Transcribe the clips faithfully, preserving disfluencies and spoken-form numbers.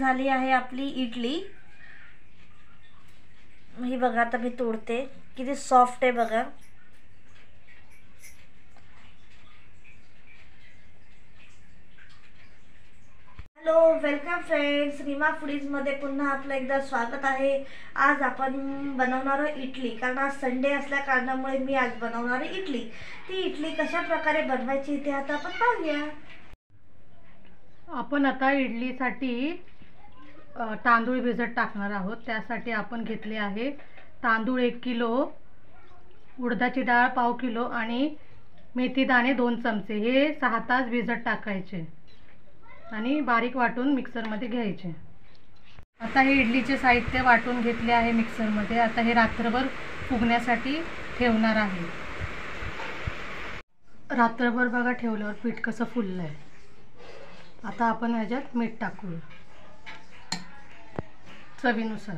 झाली आहे आपली इडली. ही बघा आता मी तोडते, किती सॉफ्ट आहे बघा. Hello welcome friends, Reema foods मध्ये पुन्हा आपलं एकदा स्वागत आहे. आज आपण बनवणार आहोत इडली, कारण आज संडे असल्या कारणामुळे मी आज बनवणार आहे इडली. ती इडली कशा प्रकारे बनवायची ते आता आपण पाहूया. आपण आता इडलीसाठी तांदूळ भिजत टाकणार आहोत. त्यासाठी आपण घेतले आहे तांदूळ एक किलो, उडदाची डाळ पाव किलो आणि मेथी दाणे दोन चमचे. हे सहा तास भिजत टाकायचे आणि बारीक वाटून मिक्सर मध्ये घ्यायचे. आता हे इडलीचे साहित्य वाटून घेतले आहे मिक्सर मध्ये. आता हे रात्रभर फुगण्यासाठी ठेवणार आहे. रात्रभर बघा ठेवल्यावर पीठ कसं फुललं आहे. आता आपण याच्यात मीठ टाकू चवीनुसार.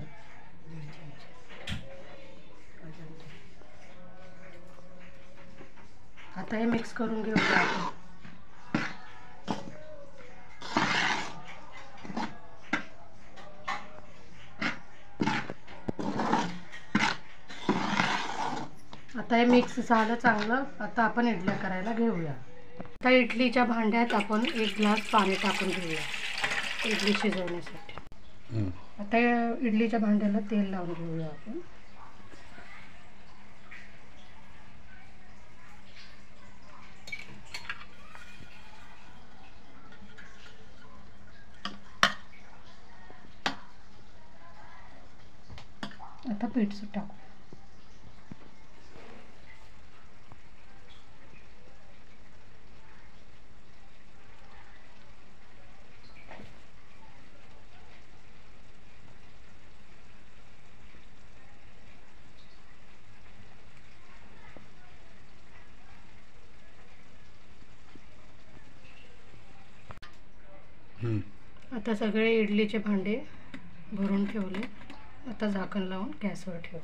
आता हे मिक्स करून घेऊया आपण. आता हे मिक्स झालं चांगलं. आता आपण इडल्या करायला घेऊया. आता इडलीच्या भांड्यात आपण एक ग्लास पाणी टाकून घेऊया इडली शिजवण्यासाठी. आता इडलीच्या भांड्याला तेल लावून घेऊया आपण. आता पीठ टाकू. आता सगळे इडलीचे भांडे भरून ठेवले. आता झाकण लावून गॅसवर ठेवू.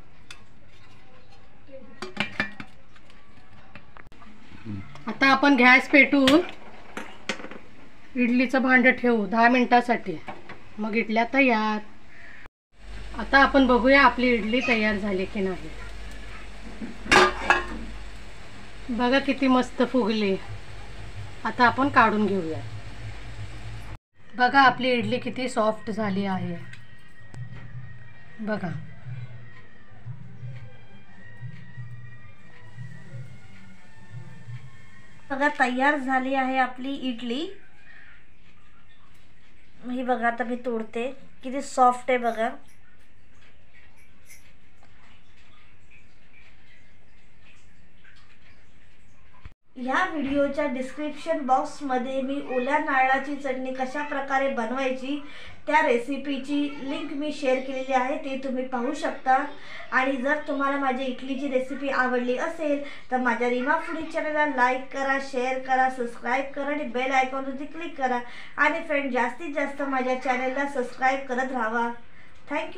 आता आपण गॅस पेटून इडलीचं भांडं ठेवू दहा मिनिटांसाठी, मग इडल्या तयार. आता आपण बघूया आपली इडली तयार झाली की नाही. बघा किती मस्त फुगली. आता आपण काढून घेऊया. बघा आपली इडली किती सॉफ्ट झाली आहे. बघा बघा तयार झाली आहे आपली इडली. ही बघा आता मी तोडते, किती सॉफ्ट आहे बघा. या व्हिडिओच्या डिस्क्रिप्शन बॉक्स मध्ये मी ओल्या नारळाची चटणी कशा प्रकारे बनवायची त्या रेसिपीची लिंक मी शेअर केलेली आहे, ते तुम्ही पाहू शकता. आणि जर तुम्हाला माझी इडलीची रेसिपी आवडली असेल तर माझ्या रीमा फूड चॅनलला लाईक करा, शेअर करा, सबस्क्राईब करा आणि बेल आयकॉनवरती क्लिक करा. आणि फ्रेंड, जास्तीत जास्त माझ्या चॅनलला सबस्क्राईब करत राहा. थँक्यू.